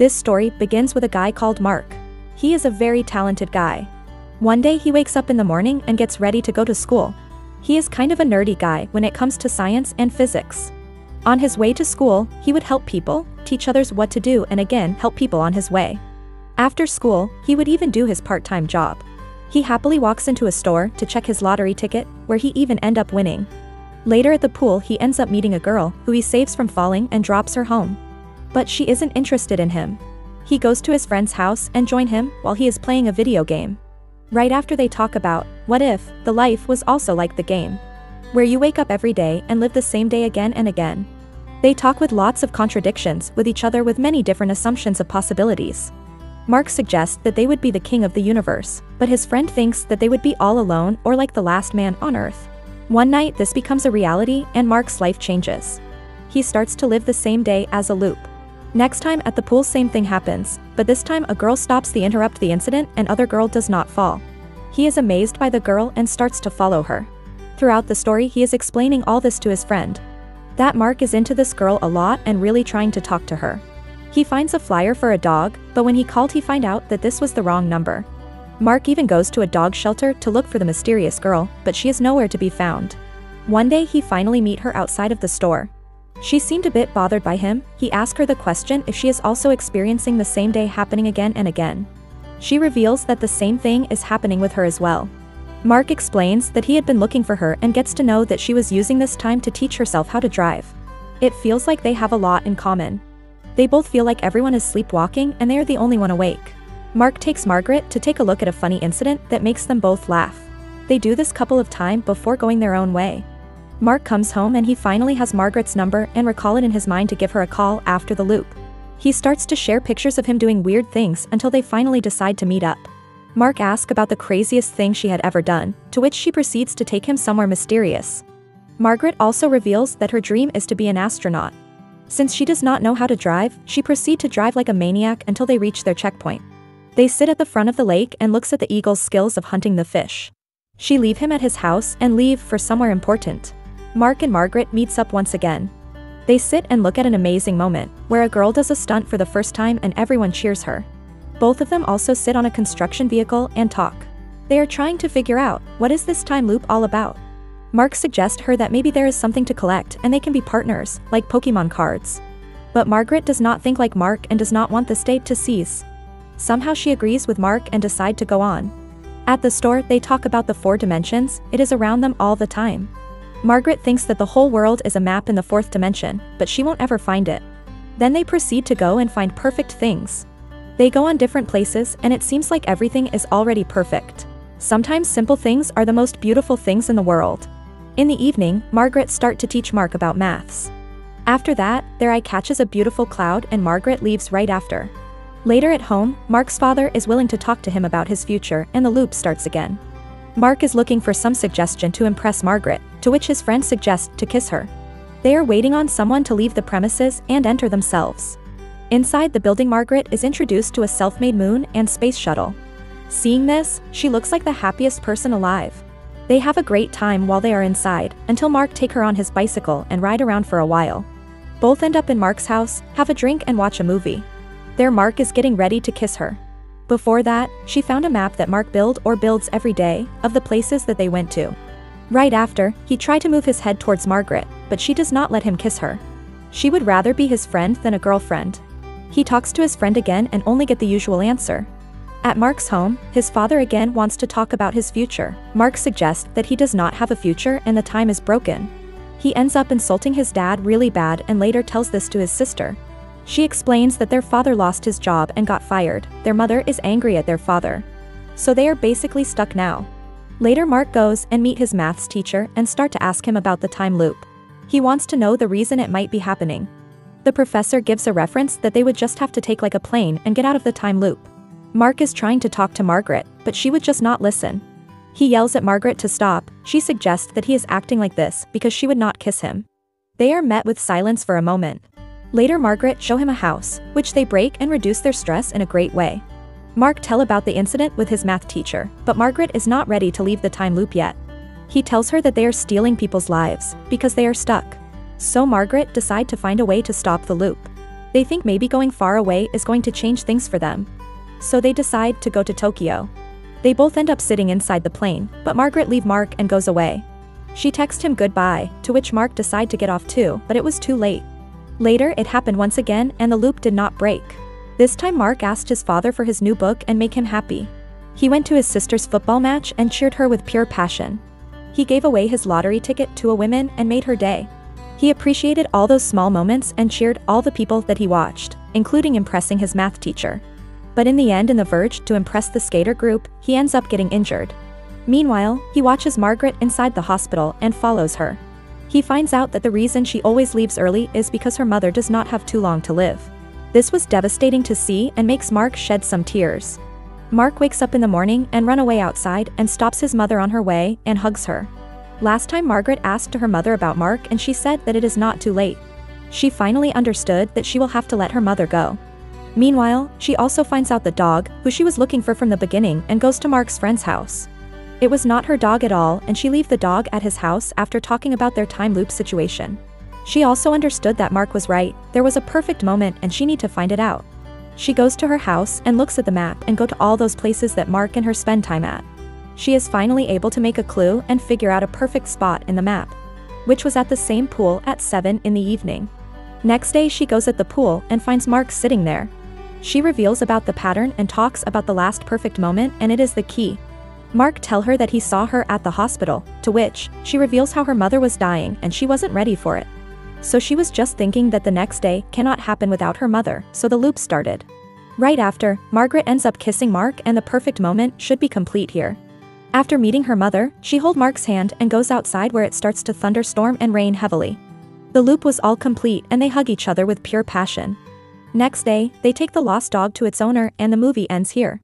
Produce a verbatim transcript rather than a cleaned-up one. This story begins with a guy called Mark. He is a very talented guy. One day he wakes up in the morning and gets ready to go to school. He is kind of a nerdy guy when it comes to science and physics. On his way to school, he would help people, teach others what to do, and again help people on his way. After school, he would even do his part-time job. He happily walks into a store to check his lottery ticket, where he even ends up winning. Later at the pool, he ends up meeting a girl who he saves from falling and drops her home. But she isn't interested in him. He goes to his friend's house and joins him while he is playing a video game. Right after, they talk about, what if the life was also like the game, where you wake up every day and live the same day again and again. They talk with lots of contradictions with each other with many different assumptions of possibilities. Mark suggests that they would be the king of the universe, but his friend thinks that they would be all alone or like the last man on earth. One night this becomes a reality and Mark's life changes. He starts to live the same day as a loop. Next time at the pool, same thing happens, but this time a girl stops the interrupt the incident and other girl does not fall. He is amazed by the girl and starts to follow her. Throughout the story he is explaining all this to his friend. That Mark is into this girl a lot and really trying to talk to her. He finds a flyer for a dog, but when he called he finds out that this was the wrong number. Mark even goes to a dog shelter to look for the mysterious girl, but she is nowhere to be found. One day he finally meets her outside of the store. She seemed a bit bothered by him. He asks her the question if she is also experiencing the same day happening again and again. She reveals that the same thing is happening with her as well. Mark explains that he had been looking for her and gets to know that she was using this time to teach herself how to drive. It feels like they have a lot in common. They both feel like everyone is sleepwalking and they are the only one awake. Mark takes Margaret to take a look at a funny incident that makes them both laugh. They do this couple of times before going their own way. Mark comes home and he finally has Margaret's number and recall it in his mind to give her a call after the loop. He starts to share pictures of him doing weird things until they finally decide to meet up. Mark asks about the craziest thing she had ever done, to which she proceeds to take him somewhere mysterious. Margaret also reveals that her dream is to be an astronaut. Since she does not know how to drive, she proceeds to drive like a maniac until they reach their checkpoint. They sit at the front of the lake and looks at the eagle's skills of hunting the fish. She leaves him at his house and leaves for somewhere important. Mark and Margaret meets up once again. They sit and look at an amazing moment, where a girl does a stunt for the first time and everyone cheers her. Both of them also sit on a construction vehicle and talk. They are trying to figure out, what is this time loop all about? Mark suggests her that maybe there is something to collect and they can be partners, like Pokemon cards. But Margaret does not think like Mark and does not want this date to cease. Somehow she agrees with Mark and decides to go on. At the store they talk about the four dimensions, it is around them all the time. Margaret thinks that the whole world is a map in the fourth dimension, but she won't ever find it. Then they proceed to go and find perfect things. They go on different places and it seems like everything is already perfect. Sometimes simple things are the most beautiful things in the world. In the evening, Margaret starts to teach Mark about maths. After that, their eye catches a beautiful cloud and Margaret leaves right after. Later at home, Mark's father is willing to talk to him about his future and the loop starts again. Mark is looking for some suggestion to impress Margaret, to which his friend suggests to kiss her. They are waiting on someone to leave the premises and enter themselves. Inside the building, Margaret is introduced to a self-made moon and space shuttle. Seeing this, she looks like the happiest person alive. They have a great time while they are inside, until Mark takes her on his bicycle and ride around for a while. Both end up in Mark's house, have a drink and watch a movie. There Mark is getting ready to kiss her. Before that, she found a map that Mark built or builds every day, of the places that they went to. Right after, he tried to move his head towards Margaret, but she does not let him kiss her. She would rather be his friend than a girlfriend. He talks to his friend again and only get the usual answer. At Mark's home, his father again wants to talk about his future. Mark suggests that he does not have a future and the time is broken. He ends up insulting his dad really bad and later tells this to his sister. She explains that their father lost his job and got fired, their mother is angry at their father. So they are basically stuck now. Later Mark goes and meets his maths teacher and starts to ask him about the time loop. He wants to know the reason it might be happening. The professor gives a reference that they would just have to take like a plane and get out of the time loop. Mark is trying to talk to Margaret, but she would just not listen. He yells at Margaret to stop. She suggests that he is acting like this because she would not kiss him. They are met with silence for a moment. Later Margaret shows him a house, which they break and reduce their stress in a great way. Mark tells about the incident with his math teacher, but Margaret is not ready to leave the time loop yet. He tells her that they are stealing people's lives, because they are stuck. So Margaret decides to find a way to stop the loop. They think maybe going far away is going to change things for them. So they decide to go to Tokyo. They both end up sitting inside the plane, but Margaret leaves Mark and goes away. She texts him goodbye, to which Mark decides to get off too, but it was too late. Later it happened once again and the loop did not break. This time Mark asked his father for his new book and make him happy. He went to his sister's football match and cheered her with pure passion. He gave away his lottery ticket to a woman and made her day. He appreciated all those small moments and cheered all the people that he watched, including impressing his math teacher. But in the end, in the verge to impress the skater group, he ends up getting injured. Meanwhile, he watches Margaret inside the hospital and follows her. He finds out that the reason she always leaves early is because her mother does not have too long to live. This was devastating to see and makes Mark shed some tears. Mark wakes up in the morning and runs away outside and stops his mother on her way and hugs her. Last time Margaret asked to her mother about Mark and she said that it is not too late. She finally understood that she will have to let her mother go. Meanwhile, she also finds out the dog, who she was looking for from the beginning, and goes to Mark's friend's house. It was not her dog at all and she leaves the dog at his house after talking about their time loop situation. She also understood that Mark was right, there was a perfect moment and she needed to find it out. She goes to her house and looks at the map and goes to all those places that Mark and her spend time at. She is finally able to make a clue and figure out a perfect spot in the map, which was at the same pool at seven in the evening. Next day she goes at the pool and finds Mark sitting there. She reveals about the pattern and talks about the last perfect moment and it is the key. Mark tells her that he saw her at the hospital, to which she reveals how her mother was dying and she wasn't ready for it. So she was just thinking that the next day cannot happen without her mother, so the loop started. Right after, Margaret ends up kissing Mark and the perfect moment should be complete here. After meeting her mother, she holds Mark's hand and goes outside where it starts to thunderstorm and rain heavily. The loop was all complete and they hug each other with pure passion. Next day, they take the lost dog to its owner and the movie ends here.